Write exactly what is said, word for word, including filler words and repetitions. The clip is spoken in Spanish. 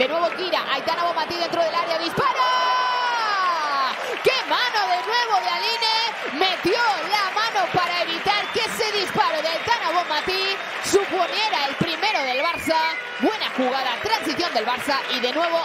De nuevo gira Aitana Bonmatí dentro del área, dispara. ¡Qué mano de nuevo de Aline! Metió la mano para evitar que ese disparo de Aitana Bonmatí suponiera el primero del Barça. Buena jugada, transición del Barça y de nuevo